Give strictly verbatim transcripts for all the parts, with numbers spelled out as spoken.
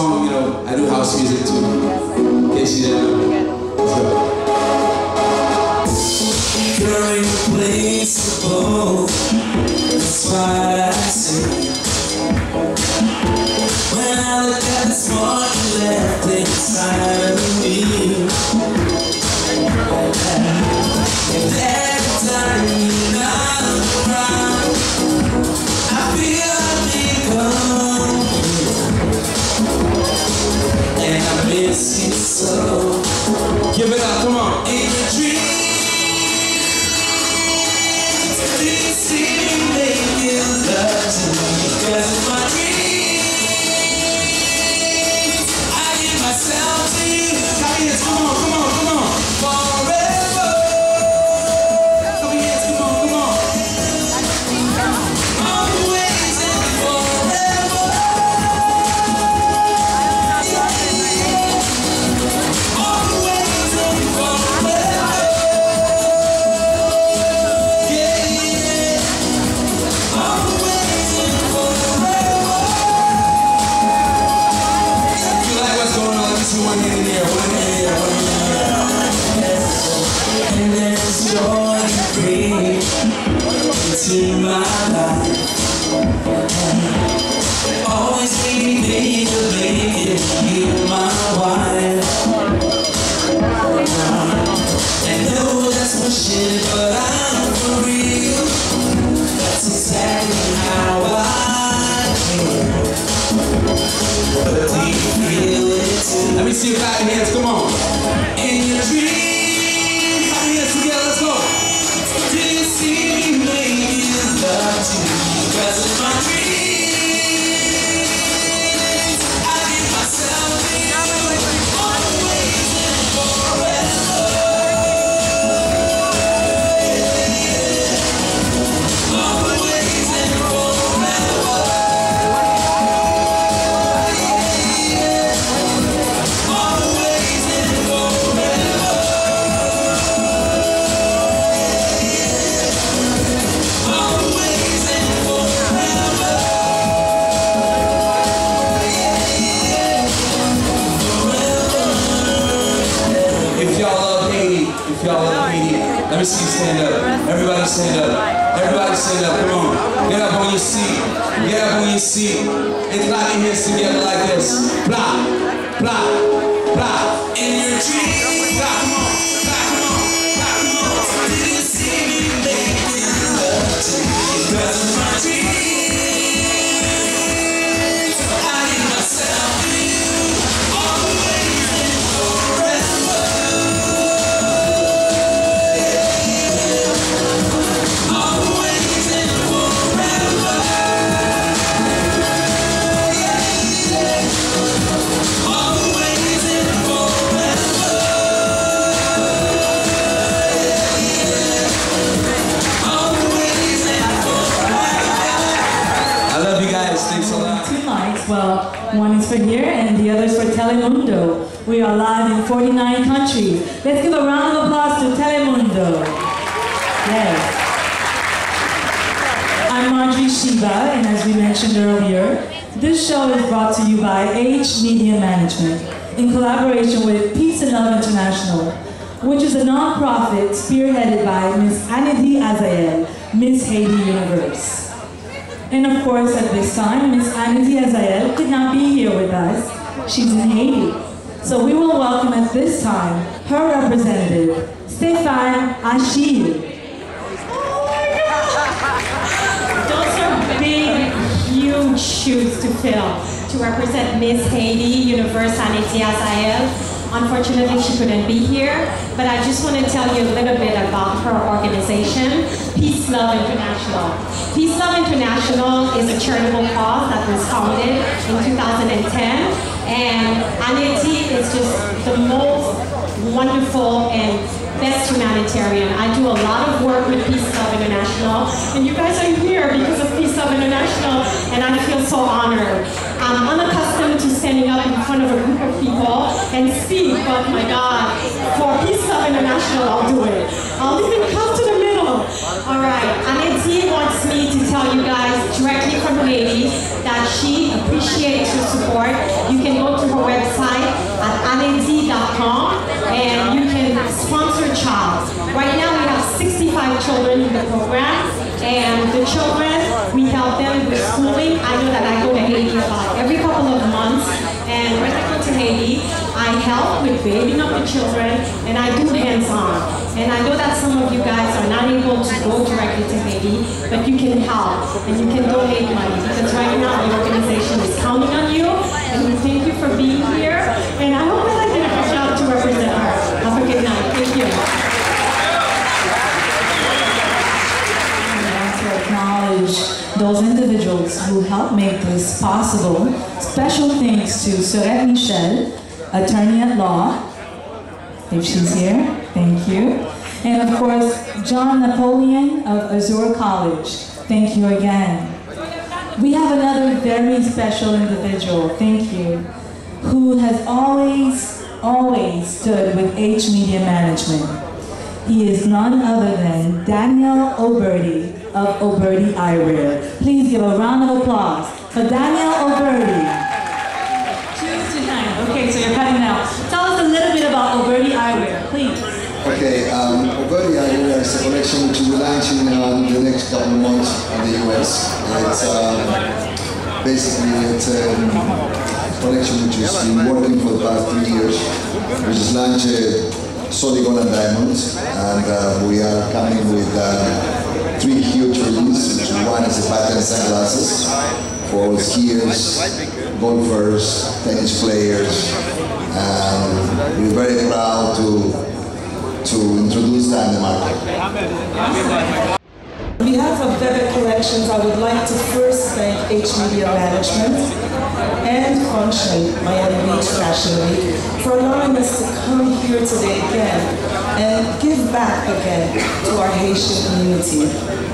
song, you know, I do house music too, in case you didn't know. So. You're irreplaceable, that's what I say. When I look at this morning, that thing inside of me. And every time you're not around, I feel like I'm. And I miss you so. Give it up, come on. In your dreams, please see me make you love to me. Because it's my dream. H Media Management, in collaboration with Peace and Love International, which is a non-profit spearheaded by Miss Anedi Azaël, Miss Haiti Universe. And of course, at this time, Miss Anedi Azaël could not be here with us. She's in Haiti. So we will welcome at this time her representative, Stéphane Ashir. Oh my God! Those are big, huge shoes to fill. To represent Miss Haiti Universe Anedi Azaël. Unfortunately, she couldn't be here, but I just want to tell you a little bit about her organization, Peace Love International. Peace Love International is a charitable cause that was founded in two thousand ten, and Anedi is just the most wonderful and best humanitarian. I do a lot of work with Peace Love International, and you guys are here because of Peace Love International, and I feel so honored. I'm unaccustomed to standing up in front of a group of people and see, oh my God, for Peace Love International, I'll do it. I'll even come to the middle. All right, Anedi wants me to tell you guys directly from Haiti that she appreciates your support. You can go programs. And the children, without them with schooling, I know that I go to Haiti a lot. Every couple of months, and when I go to Haiti, I help with babying up the children, and I do hands-on. And I know that some of you guys are not able to go directly to Haiti, but you can help, and you can donate money, because right now the organization is counting on you, and we thank you for being here, and I hope that I did a good job to represent her. Have a good night. Thank you. I'd like to acknowledge those individuals who helped make this possible. Special thanks to Souerette Michel, attorney at law, if she's here, thank you. And of course, John Napoleon of Azure College, thank you again. We have another very special individual, thank you, who has always, always stood with H Media Management. He is none other than Daniel Oberti of Oberti Eyewear. Please give a round of applause for Daniel Oberti. Okay, so you're cutting now. Tell us a little bit about Oberti Eyewear, please. Okay, um, Oberti Eyewear is a collection which we're launching um, in the next couple of months in the U S. It's um, basically it's a collection which has been working for the past three years. We just launched uh, solid gold and diamonds, and uh, we are coming with uh, three huge releases. One is the patent sunglasses for skiers, golfers, tennis players, and we're very proud to, to introduce that in the market. On behalf of Veve Collections, I would like to first thank H Media Management and Funkshion Miami Beach Fashion Week for allowing us to come here today again and give back again to our Haitian community.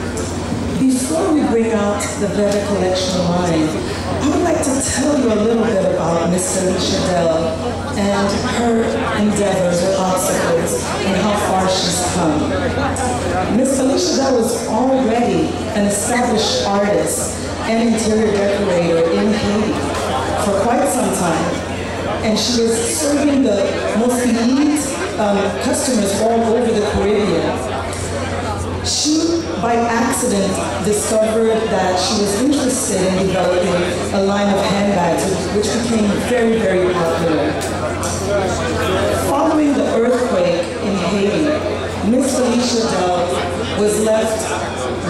Before we bring out the Veve Collection line, I would like to tell you a little bit about Miss Felicia Dell and her endeavors with obstacles and how far she's come. Miss Felicia Dell was already an established artist and interior decorator in Haiti for quite some time, and she was serving the most elite um, customers all over the Caribbean. She, by accident, discovered that she was interested in developing a line of handbags, which became very, very popular. Following the earthquake in Haiti, Miss Felicia Dell was left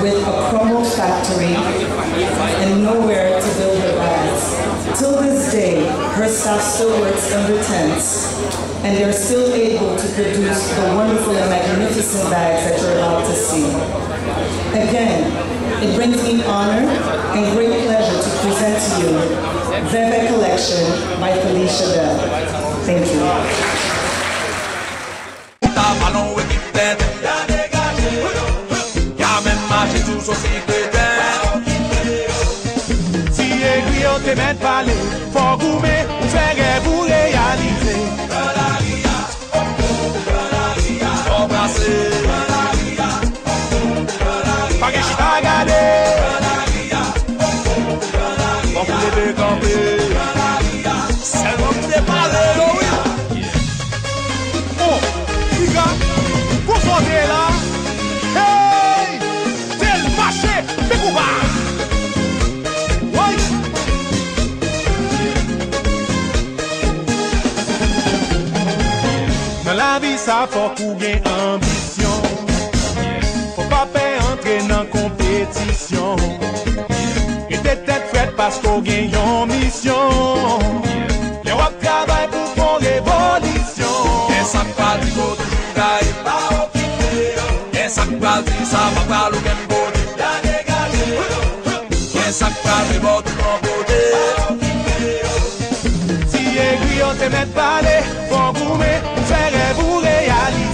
with a crumbled factory and nowhere to build her bags. Till this day, her staff still works under tents, and they're still able to produce the wonderful and magnificent bags that you're about to see. Again, it brings me honor and great pleasure to present to you Veve Collection by Felicia Dell. Thank you. Sa fò kou gen ambisyon, fò pa pe entre nan kompetisyon, e te tèt fèt pasko gen yon misyon, lè wap travay pou fon revolisyon. Gen sak pati go toujou ka e pa okipe, gen sak pati sa va palo gen boni la degaje, gen sak pati bo tou an bode pa okipe. Si e gri an te met pale, fò goume, fèrè-vous réaliser.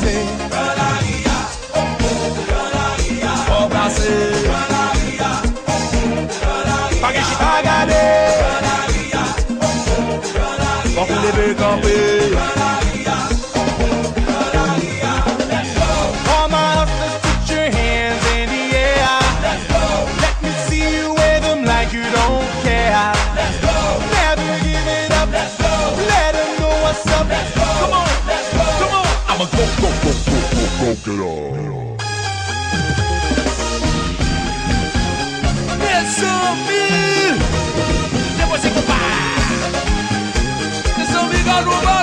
Galaria, on peut, Galaria, on passer. Galaria, on peut, Galaria, pas que j'y pagadé. Galaria, on peut, Galaria, on peut les camper. Galaria, on peut, Galaria, let's go. Come on, let's put your hands in the air. Let's go. Let me see you wave them like you don't care. Let's go. Never give it up. Let's go. Let them know what's up. Let's go. Come on. Go, go, go, go, go, go, get up. cem mil. Depois você compara. Eles são ligados no bagulho.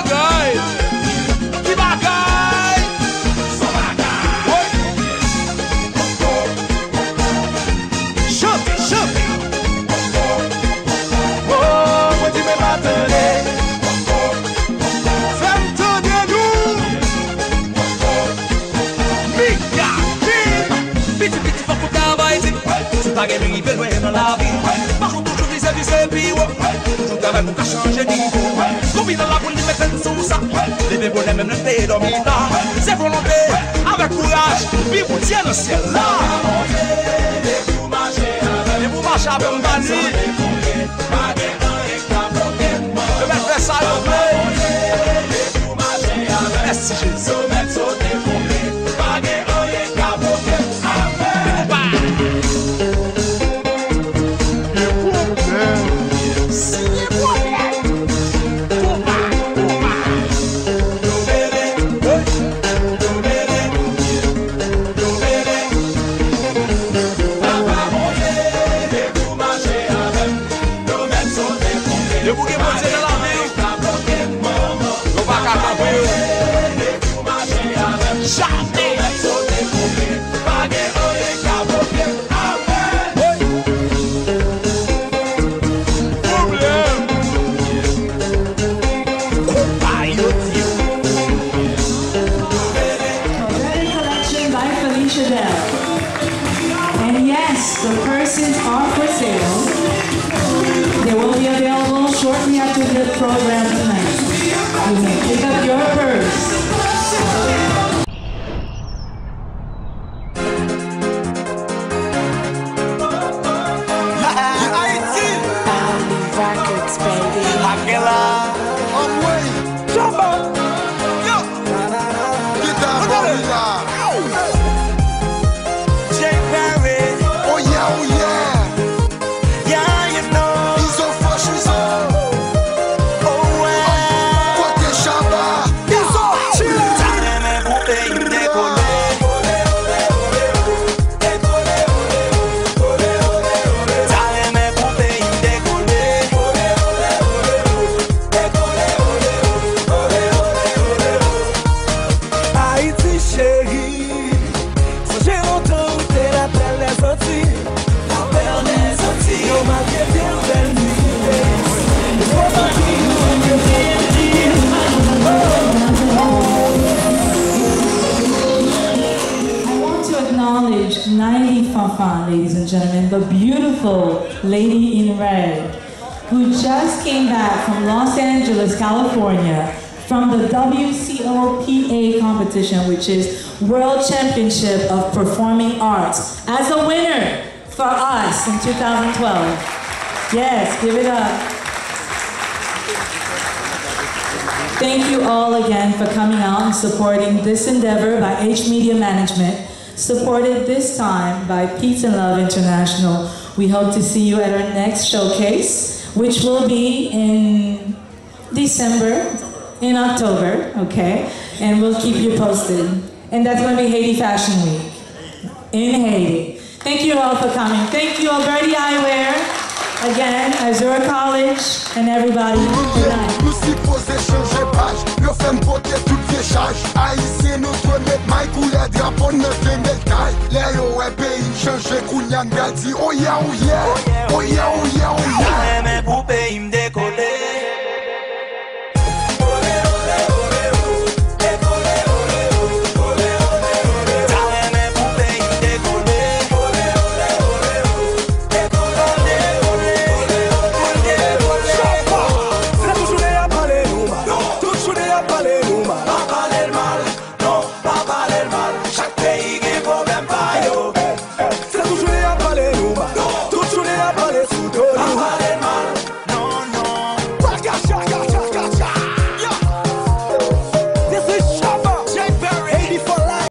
Pas de lui, il loin dans la vie. Par contre, toujours les services et puis, toujours travail pour changer de niveau. Combien dans la boule, il mettent sous ça. Les bébés, même le thé dormir là. C'est volonté, avec courage, puis vous tiens le ciel là. Et vous marchez avec. Et vous marchez avec un bandit. Je vais faire ça le vous marchez avec. Merci Jésus. Ladies and gentlemen, the beautiful lady in red who just came back from Los Angeles, California from the W C O P A competition, which is World Championship of Performing Arts, as a winner for us in two thousand twelve. Yes, give it up. Thank you all again for coming out and supporting this endeavor by H Media Management, supported this time by Peace and Love International. We hope to see you at our next showcase, which will be in December, in October, okay? And we'll keep you posted. And that's gonna be Haiti Fashion Week, in Haiti. Thank you all for coming. Thank you, Oberti Eyewear, again, Azure College, and everybody tonight. Haïtien nous connaît maille couleur drapeau notre médaille. Les O E P I changent couleur gadi. Oh yeah oh yeah. Oh yeah oh yeah oh yeah.